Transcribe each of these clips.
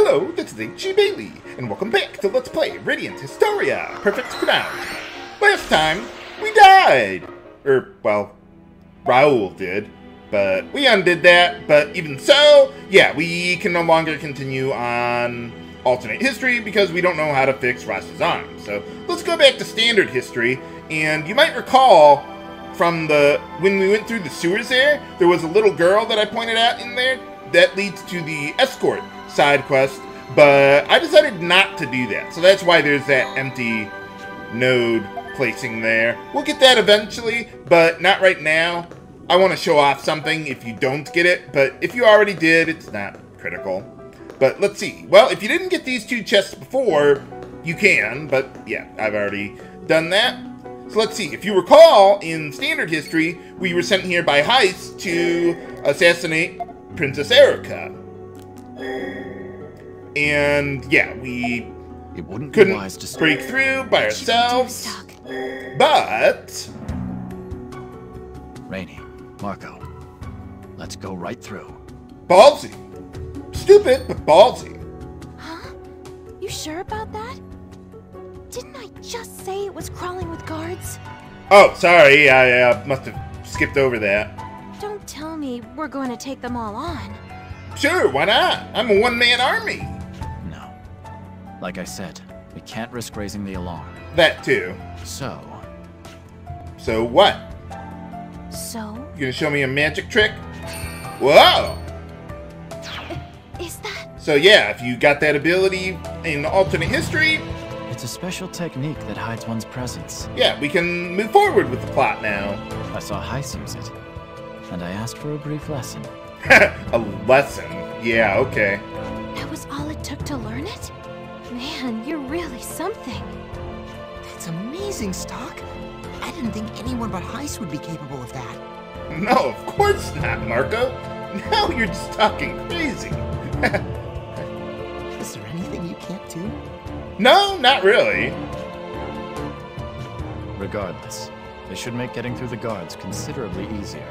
Hello, this is H.G. Bailey, and welcome back to Let's Play Radiant Historia, Perfect Chronology. Last time, we died! Well, Raul did, but we undid that, but even so, yeah, we can no longer continue on alternate history because we don't know how to fix Ross's arm. So, let's go back to standard history, and you might recall from when we went through the sewers there was a little girl that I pointed out in there that leads to the escort side quest, but I decided not to do that. So that's why there's that empty node placing there. We'll get that eventually, but not right now. I want to show off something if you don't get it, but if you already did, it's not critical. But let's see. Well, if you didn't get these two chests before, you can, but yeah, I've already done that. So let's see. If you recall, in standard history, we were sent here by Heist to assassinate Princess Eruca. And yeah, we couldn't break through by ourselves. But Raynie, Marco, let's go right through. Ballsy. Stupid, but ballsy. Huh? You sure about that? Didn't I just say it was crawling with guards? Oh, sorry, I must have skipped over that. Don't tell me we're going to take them all on. Sure, why not? I'm a one-man army. No. Like I said, we can't risk raising the alarm. That too. So. So what? So? You gonna show me a magic trick? Whoa! Is that? So yeah, if you got that ability in alternate history. It's a special technique that hides one's presence. Yeah, we can move forward with the plot now. I saw Heist use it, and I asked for a brief lesson. A lesson? Yeah, okay. That was all it took to learn it? Man, you're really something. That's amazing, Stocke. I didn't think anyone but Heist would be capable of that. No, of course not, Marco. Now you're just talking crazy. Is there anything you can't do? No, not really. Regardless, they should make getting through the guards considerably easier.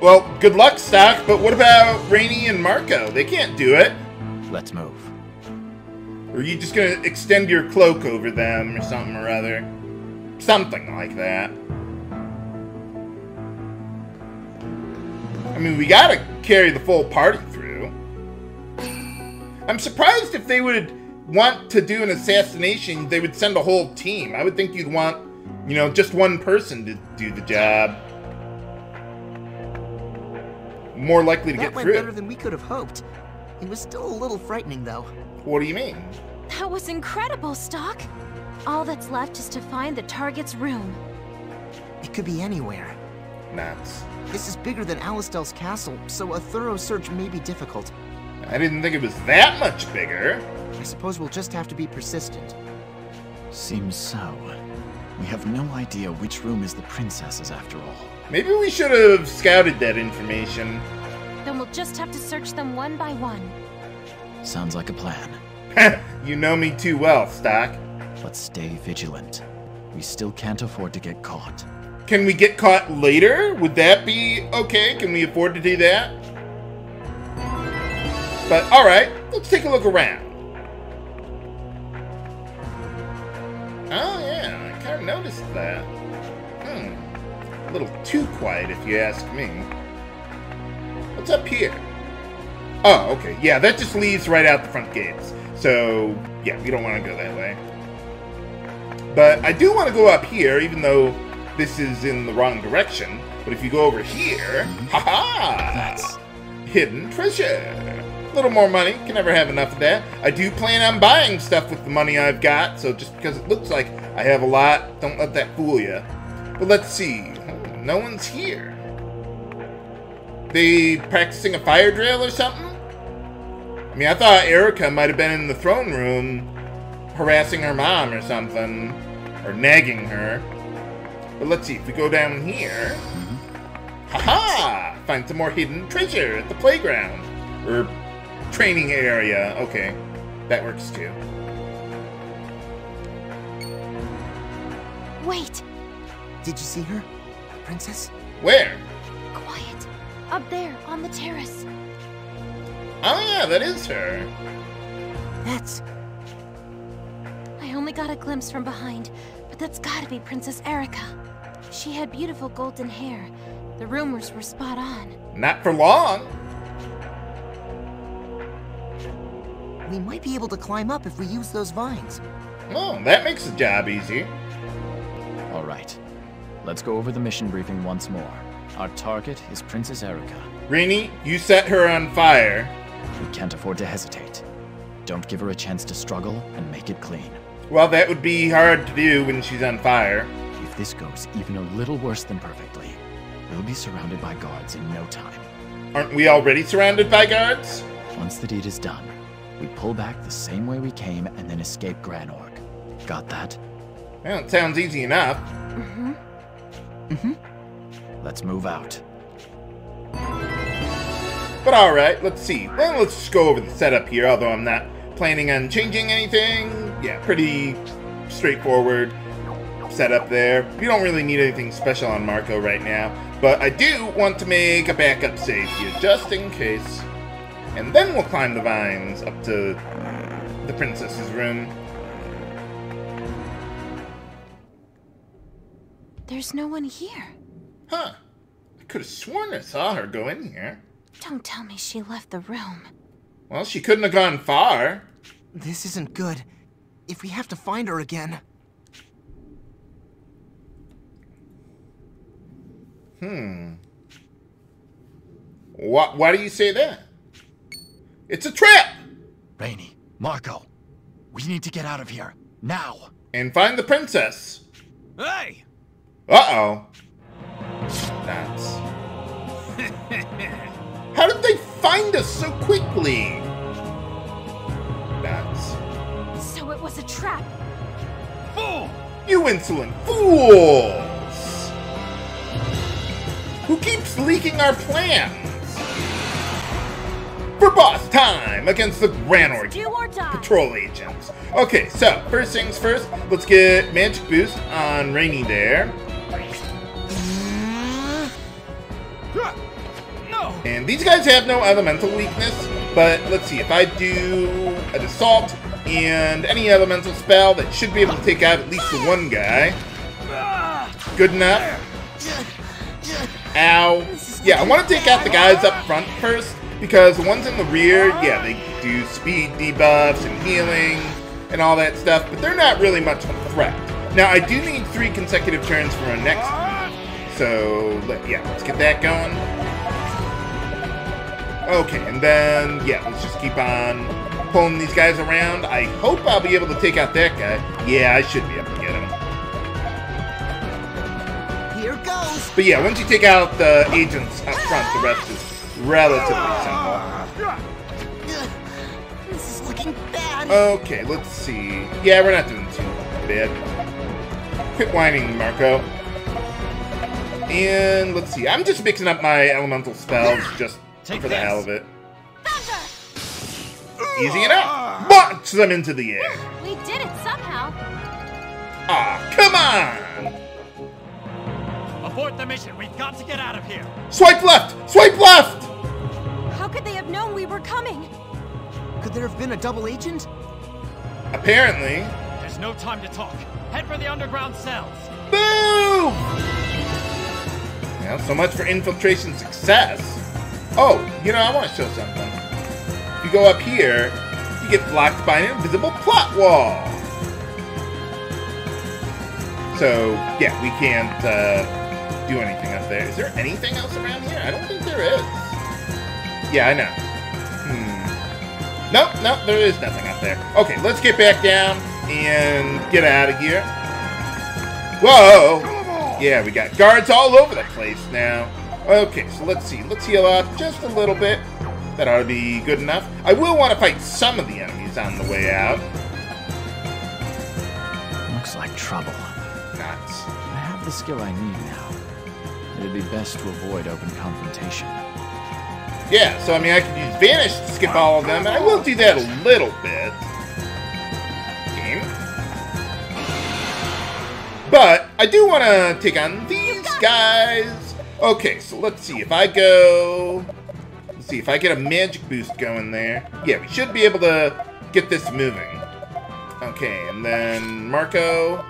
Well, good luck, Stocke, but what about Raynie and Marco? They can't do it. Let's move. Or are you just going to extend your cloak over them or something or other? Something like that. I mean, we got to carry the full party through. I'm surprised if they would want to do an assassination, they would send a whole team. I would think you'd want, you know, just one person to do the job. More likely to get through. That went better than we could have hoped. It was still a little frightening, though. What do you mean? That was incredible, Stocke. All that's left is to find the target's room. It could be anywhere. Nuts. This is bigger than Alistel's castle, so a thorough search may be difficult. I didn't think it was that much bigger. I suppose we'll just have to be persistent. Seems so. We have no idea which room is the princess's after all. Maybe we should have scouted that information. Then we'll just have to search them one by one. Sounds like a plan. You know me too well, Stocke. But stay vigilant. We still can't afford to get caught. Can we get caught later? Would that be okay? Can we afford to do that? But alright, let's take a look around. Oh yeah, I kind of noticed that. A little too quiet, if you ask me. What's up here? Oh, okay. Yeah, that just leads right out the front gates. So, yeah, we don't want to go that way. But I do want to go up here, even though this is in the wrong direction. But if you go over here, haha! That's hidden treasure. A little more money. Can never have enough of that. I do plan on buying stuff with the money I've got, so just because it looks like I have a lot, don't let that fool you. But let's see. No one's here. They practicing a fire drill or something? I mean, I thought Eruca might have been in the throne room harassing her mom or something. Or nagging her. But let's see. If we go down here. Haha! Find some more hidden treasure at the playground. Or training area. Okay. That works too. Wait. Did you see her? The princess? Where? Quiet. Up there, on the terrace. Oh yeah, that is her. That's... I only got a glimpse from behind, but that's gotta be Princess Eruca. She had beautiful golden hair. The rumors were spot on. Not for long. We might be able to climb up if we use those vines. Oh, that makes the job easy. All right. Let's go over the mission briefing once more. Our target is Princess Eruca. Raynie, you set her on fire. We can't afford to hesitate. Don't give her a chance to struggle and make it clean. Well, that would be hard to do when she's on fire. If this goes even a little worse than perfectly, we'll be surrounded by guards in no time. Aren't we already surrounded by guards? Once the deed is done, we pull back the same way we came and then escape Granorg. Got that? Well, it sounds easy enough. Mm-hmm. Mm-hmm. Let's move out. But alright, let's see. Well, let's just go over the setup here, although I'm not planning on changing anything. Yeah, pretty straightforward setup there. We don't really need anything special on Marco right now, but I do want to make a backup save here, just in case. And then we'll climb the vines up to the princess's room. There's no one here. Huh. I could have sworn I saw her go in here. Don't tell me she left the room. Well, she couldn't have gone far. This isn't good. If we have to find her again... Why do you say that? It's a trap! Raynie, Marco, we need to get out of here. Now! And find the princess! Hey! Uh-oh. That's... How did they find us so quickly? That's... So it was a trap. Fool! You insolent fools! Who keeps leaking our plans? For boss time against the Granorg patrol agents. Okay, so first things first, let's get magic boost on Raynie there. And these guys have no elemental weakness, but let's see, if I do an assault and any elemental spell, that should be able to take out at least the one guy. Good enough. Ow. Yeah, I want to take out the guys up front first, because the ones in the rear, yeah, they do speed debuffs and healing and all that stuff, but they're not really much of a threat. Now, I do need 3 consecutive turns for our next one, so yeah, let's get that going. Okay, and then, yeah, let's just keep on pulling these guys around. I hope I'll be able to take out that guy. Yeah, I should be able to get him. Here goes! But yeah, once you take out the agents up front, the rest is relatively simple. This is looking bad. Okay, let's see. Yeah, we're not doing too bad. Quit whining, Marco. And let's see. I'm just mixing up my elemental spells just... Take for the hell of it. Thunder. Easy enough. Launch them into the air. We did it somehow. Aw, come on. Abort the mission. We've got to get out of here. Swipe left. Swipe left. How could they have known we were coming? Could there have been a double agent? Apparently. There's no time to talk. Head for the underground cells. Boom. Now, so much for infiltration success. Oh, you know, I want to show something. If you go up here, you get blocked by an invisible plot wall. So, yeah, we can't do anything up there. Is there anything else around here? I don't think there is. Yeah, I know. Nope, nope, there is nothing up there. Okay, let's get back down and get out of here. Whoa! Yeah, we got guards all over the place now. Okay, so let's see. Let's heal up just a little bit. That ought to be good enough. I will want to fight some of the enemies on the way out. Looks like trouble. Nuts. I have the skill I need now. It'd be best to avoid open confrontation. Yeah, so I mean, I could use Vanish to skip all of them, and I will do that a little bit. Game. But I do want to take on these guys. Okay, so let's see, if I go... Let's see, if I get a magic boost going there... Yeah, we should be able to get this moving. Okay, and then Marco.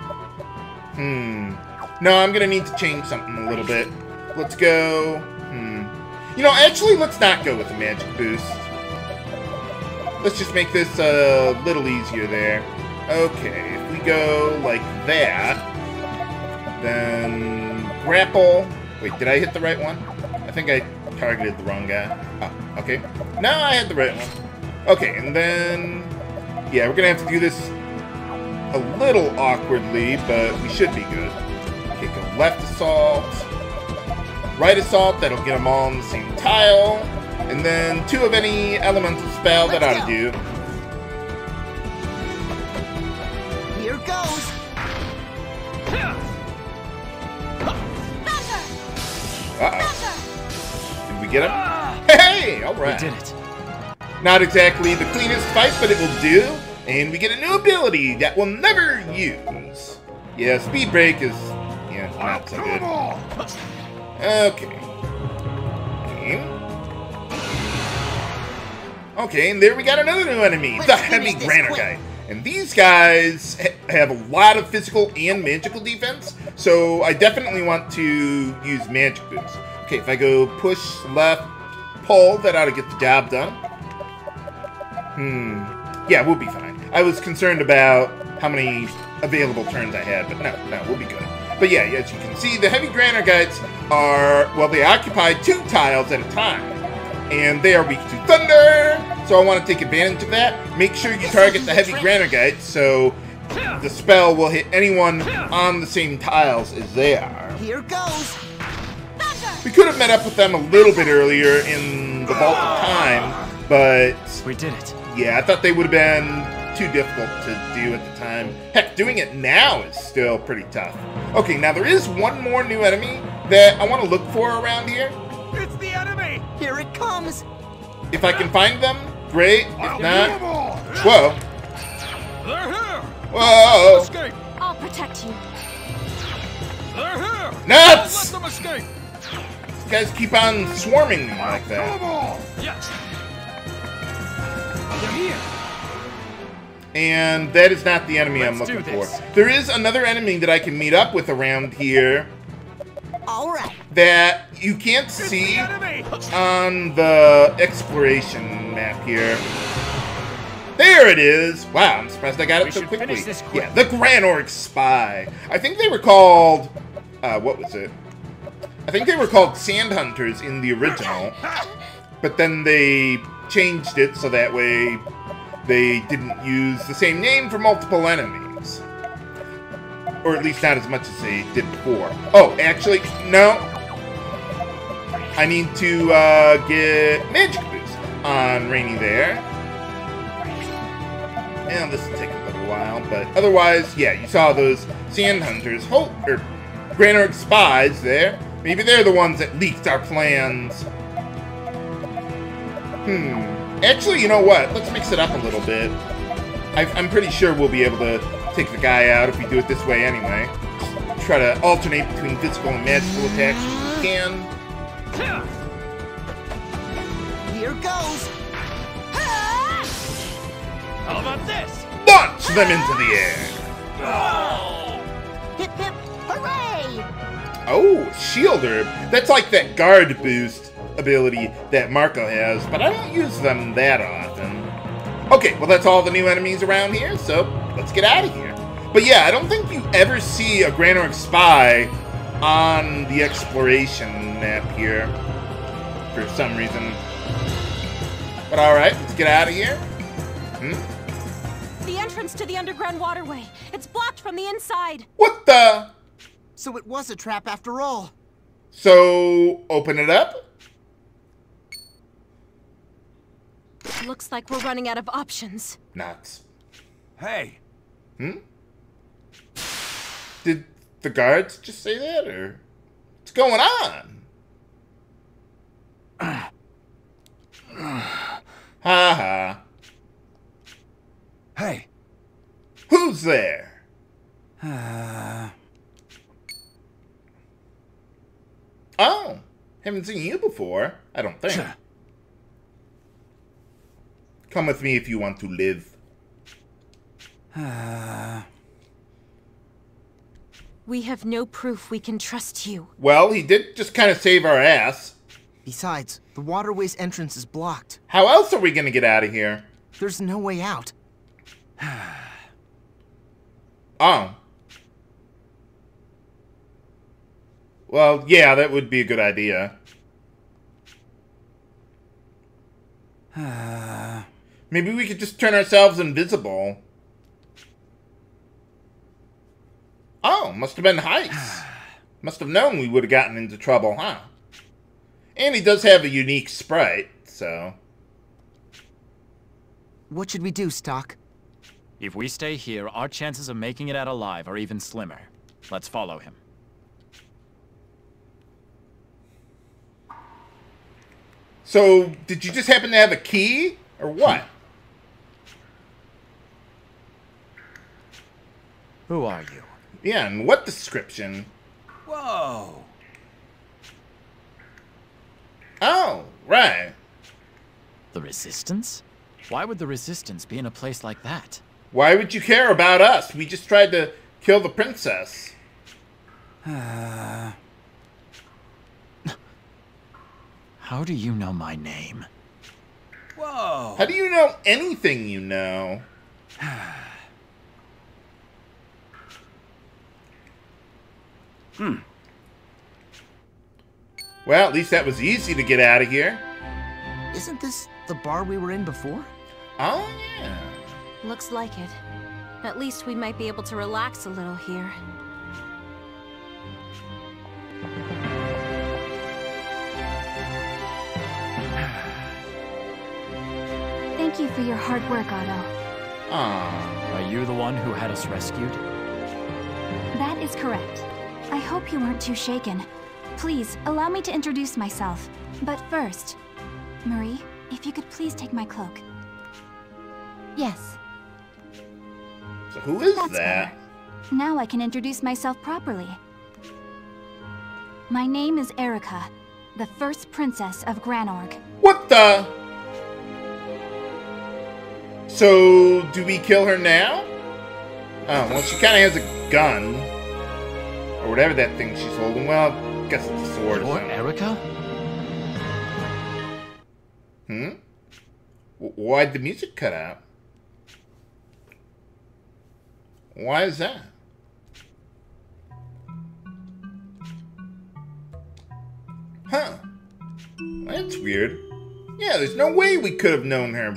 No, I'm gonna need to change something a little bit. Let's go. You know, actually, let's not go with the magic boost. Let's just make this a little easier there. Okay, if we go like that, then grapple. Wait, did I hit the right one? I think I targeted the wrong guy. Oh, okay. No, I had the right one. Okay, and then... yeah, we're gonna have to do this a little awkwardly, but we should be good. Okay, go left assault. Right assault, that'll get them all on the same tile. And then two of any elemental spell. That ought to do. Here goes. Uh-oh. Did we get him? Hey, all right. We did it. Not exactly the cleanest fight, but it will do. And we get a new ability that we'll never use. Yeah, speed break is not so good. Okay. Okay, and there we got another new enemy, the heavy Granorg guy. And these guys have a lot of physical and magical defense, so I definitely want to use magic boots. Okay, if I go push, left, pull, that ought to get the job done. Yeah, we'll be fine. I was concerned about how many available turns I had, but no, we'll be good. But yeah, as you can see, the heavy Granorg guys are, well, they occupy two tiles at a time. And they are weak to thunder, so I want to take advantage of that. Make sure you target the heavy Granorgite, so the spell will hit anyone on the same tiles as they are. Here goes. We could have met up with them a little bit earlier in the vault of time, but we did it. Yeah, I thought they would have been too difficult to do at the time. Heck, doing it now is still pretty tough. Okay, now there is one more new enemy that I want to look for around here. It's the enemy! Here it comes! If I can find them, great. If not... whoa. They're here! Whoa! Escape. I'll protect you. They're here! Nuts! Don't let them escape! These guys keep on swarming me like that. Yes. They're here! And that is not the enemy I'm looking for. There is another enemy that I can meet up with around here. All right. That you can't see on the exploration map here. There it is. Wow, I'm surprised I got it so quickly. Yeah, the Granorg Spy. I think they were called... what was it? I think they were called Sand Hunters in the original. But then they changed it so that way they didn't use the same name for multiple enemies. Or at least not as much as they did before. Oh, actually, no. I need to get magic boost on Raynie there. And this will take a little while, but otherwise, yeah, you saw those Sand Hunters, or Granorg Spies there. Maybe they're the ones that leaked our plans. Actually, you know what? Let's mix it up a little bit. I'm pretty sure we'll be able to take the guy out if we do it this way anyway. Just try to alternate between physical and magical attacks if we can. Here goes. How about this? Launch them into the air. Hip hip hooray! Oh, shield herb. That's like that guard boost ability that Marco has, but I don't use them that often. Okay, well that's all the new enemies around here, so let's get out of here. But yeah, I don't think you ever see a Granorg Spy on the exploration map here for some reason. But alright, let's get out of here. The entrance to the underground waterway. It's blocked from the inside. What the? So it was a trap after all. So, open it up? Looks like we're running out of options. Nuts. Hey. Did the guards just say that, or what's going on? Hey. Who's there? Oh, haven't seen you before. I don't think. Come with me if you want to live. We have no proof we can trust you. Well, he did just kind of save our ass. Besides, the waterway's entrance is blocked. How else are we going to get out of here? There's no way out. Oh. Well, yeah, that would be a good idea. Maybe we could just turn ourselves invisible. Oh, must have been Heist. Must have known we would have gotten into trouble, huh? And he does have a unique sprite, so... What should we do, Stocke? If we stay here, our chances of making it out alive are even slimmer. Let's follow him. So, did you just happen to have a key? Or what? Who are you? Yeah, and what description? Whoa! Oh, right. The Resistance? Why would the Resistance be in a place like that? Why would you care about us? We just tried to kill the princess. How do you know my name? Whoa! How do you know anything you know? Well, at least that was easy to get out of here. Isn't this the bar we were in before? Oh, yeah. Looks like it. At least we might be able to relax a little here. Thank you for your hard work, Otto. Ah, are you the one who had us rescued? That is correct. I hope you weren't too shaken. Please, allow me to introduce myself. But first, Marie, if you could please take my cloak. Yes. So who is that? Better. Now I can introduce myself properly. My name is Eruca, the first princess of Granorg. What the? So, do we kill her now? Oh, well, she kind of has a gun. Or whatever that thing she's holding. Well, I guess it's a sword or something. Eruca? Hmm? Why'd the music cut out? Why is that? Huh. That's weird. Yeah, there's no way we could have known her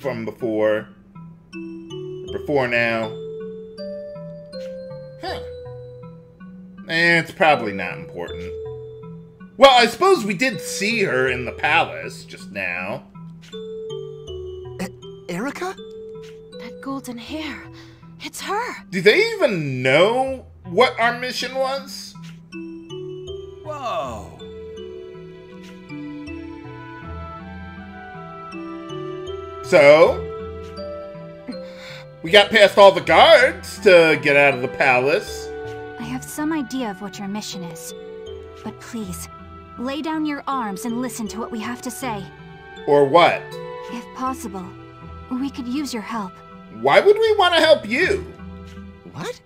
from before. Before now. Huh. Eh, it's probably not important. Well, I suppose we did see her in the palace just now. Eruca? That golden hair. It's her. Do they even know what our mission was? Whoa. So? We got past all the guards to get out of the palace. I have some idea of what your mission is. But please... lay down your arms and listen to what we have to say. Or what? If possible, we could use your help. Why would we want to help you? What?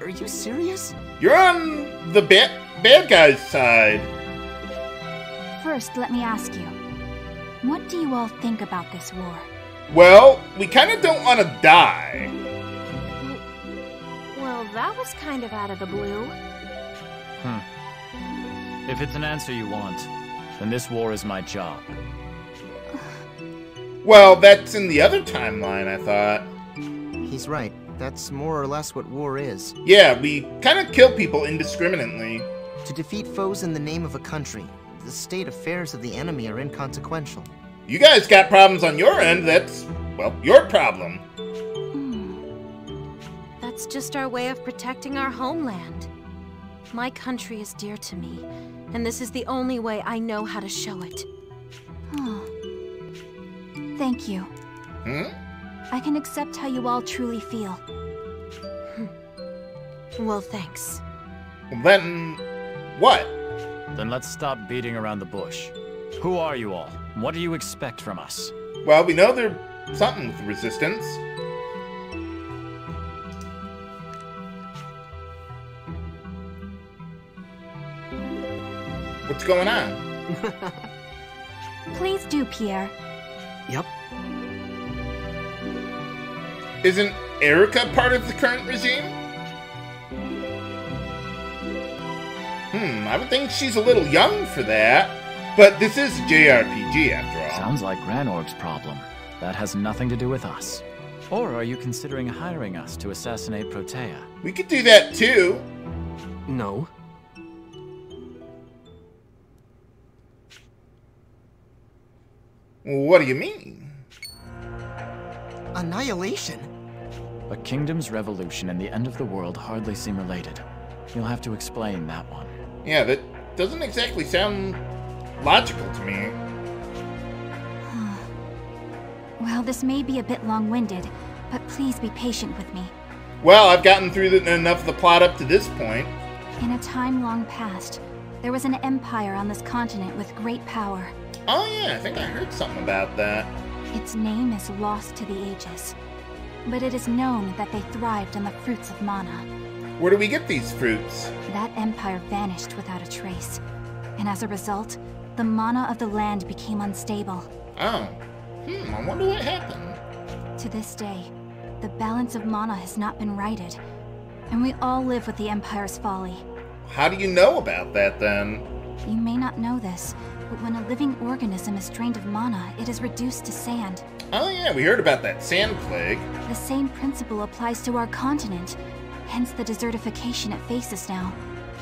Are you serious? You're on the bad guy's side. First, let me ask you, what do you all think about this war? Well, we kind of don't want to die. Well, that was kind of out of the blue. Hmm. If it's an answer you want, then this war is my job. Well, that's in the other timeline, I thought. He's right. That's more or less what war is. Yeah, we kind of kill people indiscriminately. To defeat foes in the name of a country, the state affairs of the enemy are inconsequential. You guys got problems on your end. That's, well, your problem. That's just our way of protecting our homeland. My country is dear to me, and this is the only way I know how to show it. Thank you. I can accept how you all truly feel. Well, thanks. Then... what? Then let's stop beating around the bush. Who are you all? What do you expect from us? Well, we know there's something with resistance. What's going on? Please do, Pierre. Yep. Isn't Eruca part of the current regime? I would think she's a little young for that. But this is a JRPG after all. Sounds like Granorg's problem. That has nothing to do with us. Or are you considering hiring us to assassinate Protea? We could do that too. No. What do you mean? Annihilation? A kingdom's revolution and the end of the world hardly seem related. You'll have to explain that one. Yeah, that doesn't exactly sound logical to me. Well, this may be a bit long-winded, but please be patient with me. Well, I've gotten through enough of the plot up to this point. In a time long past, there was an empire on this continent with great power. Oh yeah, I think I heard something about that. Its name is lost to the ages, but it is known that they thrived on the fruits of mana. Where do we get these fruits? That empire vanished without a trace, and as a result, the mana of the land became unstable. Oh. I wonder what happened. To this day, the balance of mana has not been righted, and we all live with the Empire's folly. How do you know about that, then? You may not know this, but when a living organism is drained of mana, it is reduced to sand. Oh yeah, we heard about that sand plague. The same principle applies to our continent, hence the desertification it faces now.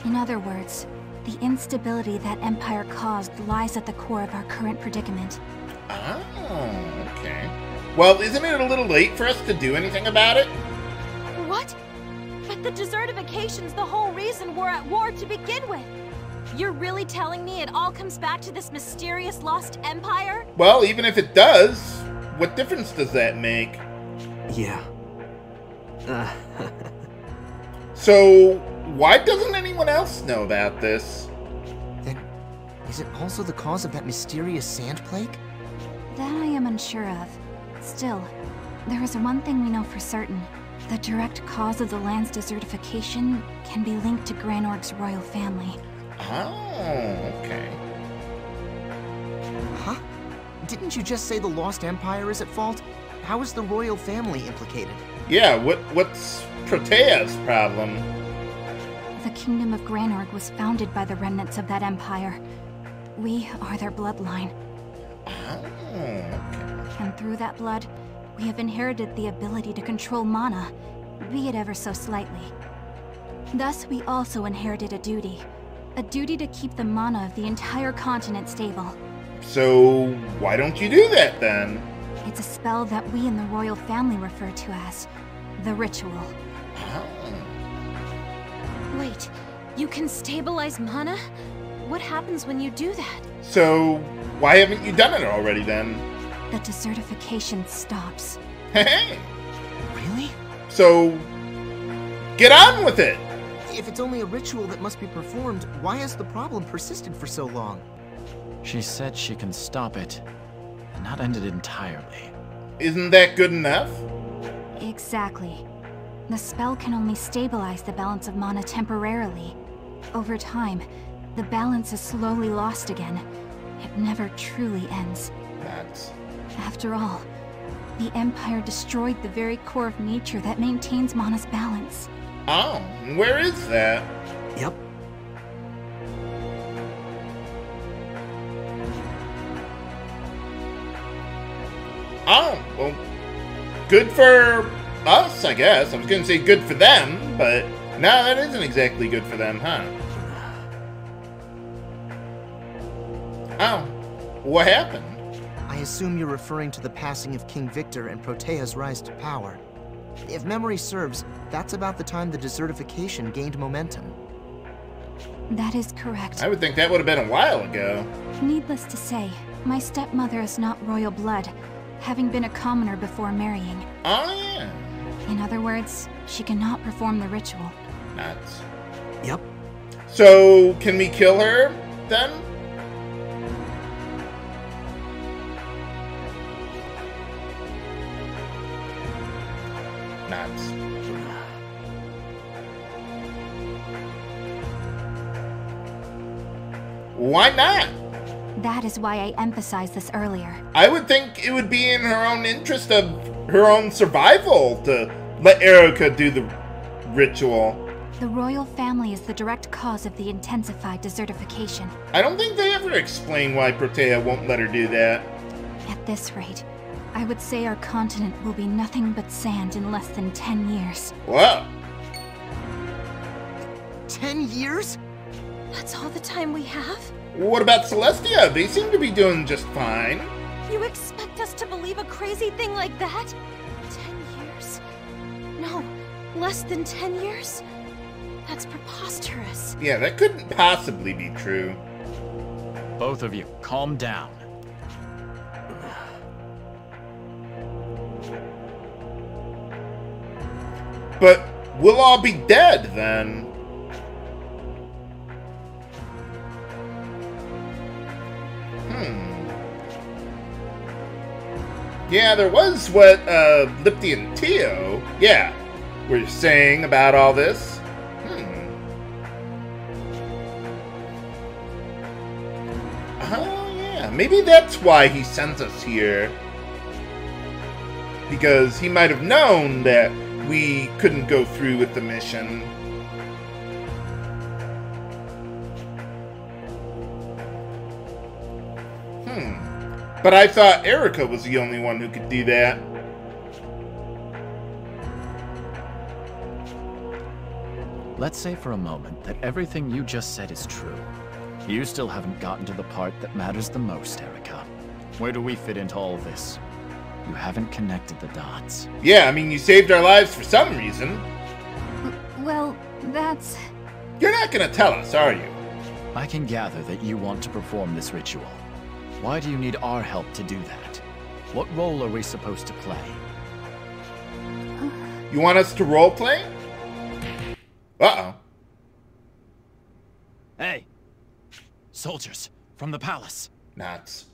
In other words, the instability that Empire caused lies at the core of our current predicament. Oh, okay. Well, isn't it a little late for us to do anything about it? What? But the desertification's the whole reason we're at war to begin with. You're really telling me it all comes back to this mysterious lost empire? Well, even if it does, what difference does that make? Yeah. So, why doesn't anyone else know about this? Then, is it also the cause of that mysterious sand plague? That I am unsure of. Still, there is one thing we know for certain. The direct cause of the land's desertification can be linked to Granorg's royal family. Oh, okay. Huh? Didn't you just say the Lost Empire is at fault? How is the royal family implicated? Yeah, what's Protea's problem? The Kingdom of Granorg was founded by the remnants of that empire. We are their bloodline. And through that blood, we have inherited the ability to control mana, be it ever so slightly. Thus, we also inherited a duty to keep the mana of the entire continent stable. So, why don't you do that then? It's a spell that we in the royal family refer to as the ritual. Wait, you can stabilize mana? What happens when you do that? So, why haven't you done it already, then? The desertification stops. Hey! Really? So, get on with it! If it's only a ritual that must be performed, why has the problem persisted for so long? She said she can stop it, and not end it entirely. Isn't that good enough? Exactly. The spell can only stabilize the balance of mana temporarily. Over time, the balance is slowly lost again. It never truly ends. That's... After all, the Empire destroyed the very core of nature that maintains mana's balance. Oh, where is that? Yep. Oh, well, good for us, I guess. I was gonna say good for them, but no, that isn't exactly good for them, huh? Oh, what happened? I assume you're referring to the passing of King Victor and Protea's rise to power. If memory serves, that's about the time the desertification gained momentum. That is correct. I would think that would have been a while ago. Needless to say, my stepmother is not royal blood, having been a commoner before marrying. Oh, yeah. In other words, she cannot perform the ritual. Nuts. Yep. So, can we kill her, then? Nuts. Why not? That is why I emphasized this earlier. I would think it would be in her own interest of her own survival to let Eruca do the ritual. The royal family is the direct cause of the intensified desertification. I don't think they ever explain why Protea won't let her do that. At this rate, I would say our continent will be nothing but sand in less than 10 years. Wow. 10 years? That's all the time we have? What about Celestia? They seem to be doing just fine. You expect us to believe a crazy thing like that? 10 years? No, less than 10 years? That's preposterous. Yeah, that couldn't possibly be true. Both of you, calm down. But we'll all be dead then. Yeah, there was what Lipty and Teo, were saying about all this. Oh, yeah. Maybe that's why he sent us here. Because he might have known that we couldn't go through with the mission. But I thought Eruca was the only one who could do that. Let's say for a moment that everything you just said is true. You still haven't gotten to the part that matters the most, Eruca. Where do we fit into all this? You haven't connected the dots. Yeah, I mean, you saved our lives for some reason. Well, that's... You're not gonna tell us, are you? I can gather that you want to perform this ritual. Why do you need our help to do that? What role are we supposed to play? You want us to roleplay? Uh-oh. Hey. Soldiers, from the palace. Nuts.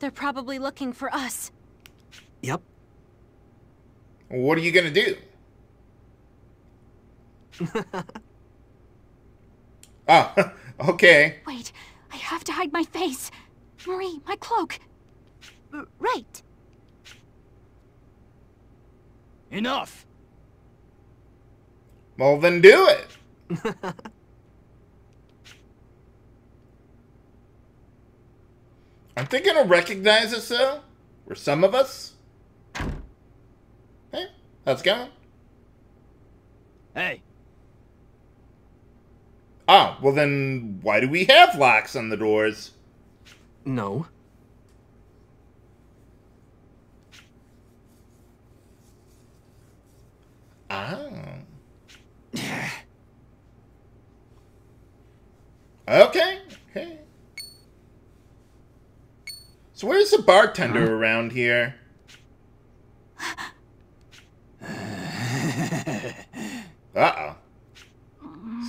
They're probably looking for us. Yep. What are you gonna do? Oh, okay. Wait, I have to hide my face. Marie, my cloak. Right. Enough. Well, then do it. Aren't they gonna recognize us though? Or some of us? Hey, how's it going? Hey. Ah, well then, why do we have locks on the doors? No. Ah. Okay. Okay. So where's the bartender around here? Uh-oh.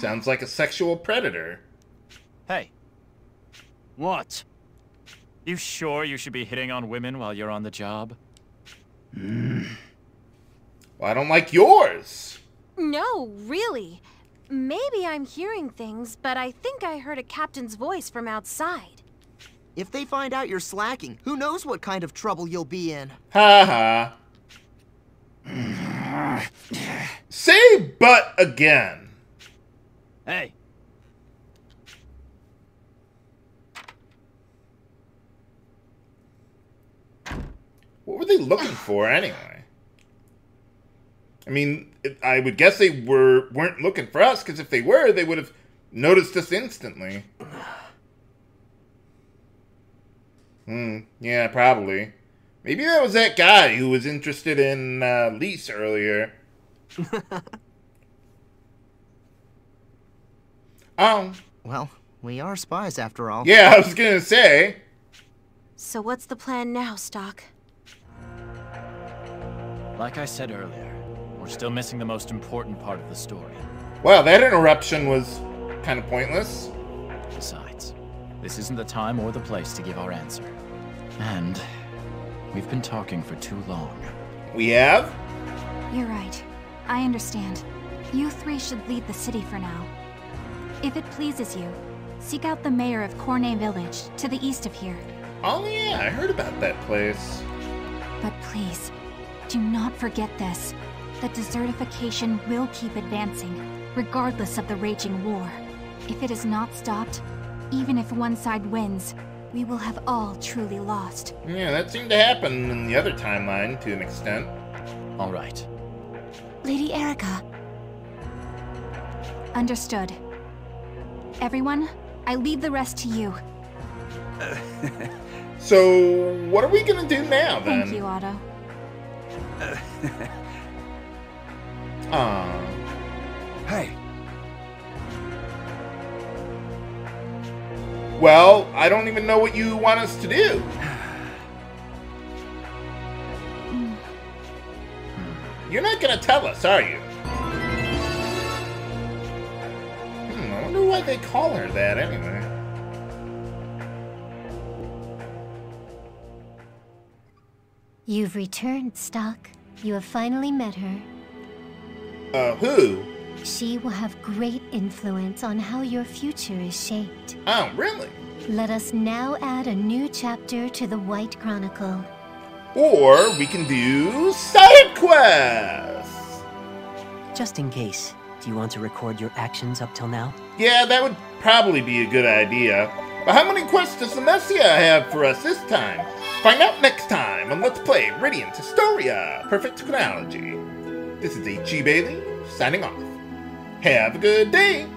Sounds like a sexual predator. Hey. What? You sure you should be hitting on women while you're on the job? Well, I don't like yours. No, really. Maybe I'm hearing things, but I think I heard a captain's voice from outside. If they find out you're slacking, who knows what kind of trouble you'll be in. Ha ha. Say but again. Hey. What were they looking for, anyway? I mean, I would guess they weren't looking for us, because if they were, they would have noticed us instantly. Yeah, probably. Maybe that was that guy who was interested in Lise earlier. Well, we are spies after all. Yeah, I was gonna say. So what's the plan now, Stocke? Like I said earlier, we're still missing the most important part of the story. Wow, that interruption was kind of pointless. Besides, this isn't the time or the place to give our answer. And we've been talking for too long. We have? You're right. I understand. You three should lead the city for now. If it pleases you, Seek out the mayor of Kornay village, to the east of here. Oh yeah, I heard about that place. But please, do not forget this. The desertification will keep advancing, regardless of the raging war. If it is not stopped, even if one side wins, we will have all truly lost. Yeah, that seemed to happen in the other timeline, to an extent. All right. Lady Eruca. Understood. Everyone, I leave the rest to you. So, what are we gonna do now, then? Thank you, Otto. Hey. Well, I don't even know what you want us to do. You're not gonna tell us, are you? I wonder why they call her that, anyway. You've returned, Stocke. You have finally met her. Who? She will have great influence on how your future is shaped. Oh, really? Let us now add a new chapter to the White Chronicle. Or we can do side quests! Just in case, do you want to record your actions up till now? Yeah, that would probably be a good idea. But how many quests does the Messia have for us this time? Find out next time on Let's Play Radiant Historia, Perfect Chronology. This is H.G. Bailey, signing off. Have a good day!